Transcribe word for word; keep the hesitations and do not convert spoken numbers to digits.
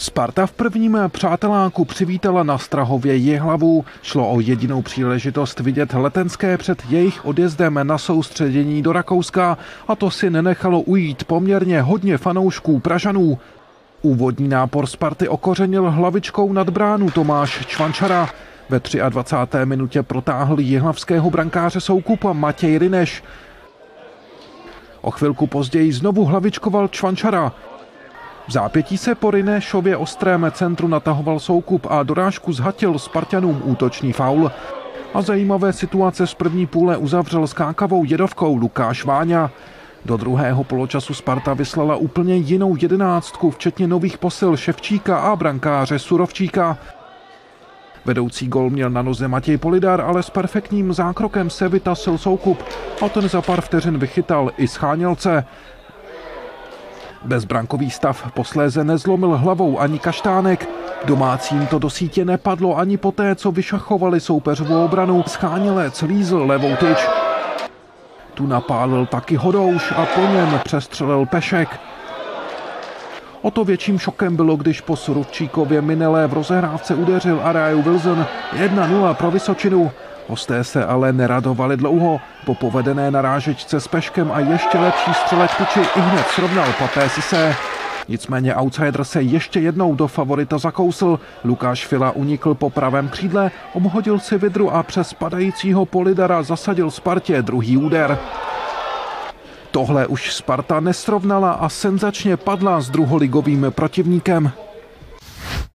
Sparta v prvním přáteláku přivítala na Strahově Jihlavu. Šlo o jedinou příležitost vidět Letenské před jejich odjezdem na soustředění do Rakouska a to si nenechalo ujít poměrně hodně fanoušků Pražanů. Úvodní nápor Sparty okořenil hlavičkou nad bránu Tomáš Čvančara. Ve dvacáté třetí minutě protáhl jihlavského brankáře Soukupa Matěj Rineš. O chvilku později znovu hlavičkoval Čvančara. V zápětí se po Rinešově ostrém centru natahoval Soukup a dorážku zhatil Spartanům útočný faul. A zajímavé situace z první půle uzavřel skákavou jedovkou Lukáš Váňa. Do druhého poločasu Sparta vyslala úplně jinou jedenáctku, včetně nových posil Ševčíka a brankáře Surovčíka. Vedoucí gol měl na noze Matěj Polidár, ale s perfektním zákrokem se vytasil Soukup a ten za pár vteřin vychytal i schánělce. Bezbrankový stav posléze nezlomil hlavou ani Kaštánek. Domácím to do sítě nepadlo ani poté, co vyšachovali soupeřovou obranu. Schánělec lízl levou tyč. Tu napálil taky Hodouš a po něm přestřelil Pešek. O to větším šokem bylo, když po Surovčíkově minelé v rozehrávce udeřil Arayu Wilson. Jedna nula pro Vysočinu. Hosté se ale neradovali dlouho. Po povedené narážečce s Peškem a ještě lepší střelec tyči i hned srovnal Paté Sise. Nicméně outsider se ještě jednou do favorita zakousl. Lukáš Fila unikl po pravém křídle, obhodil si vidru a přes padajícího Polidara zasadil Spartě druhý úder. Tohle už Sparta nesrovnala a senzačně padla s druholigovým protivníkem.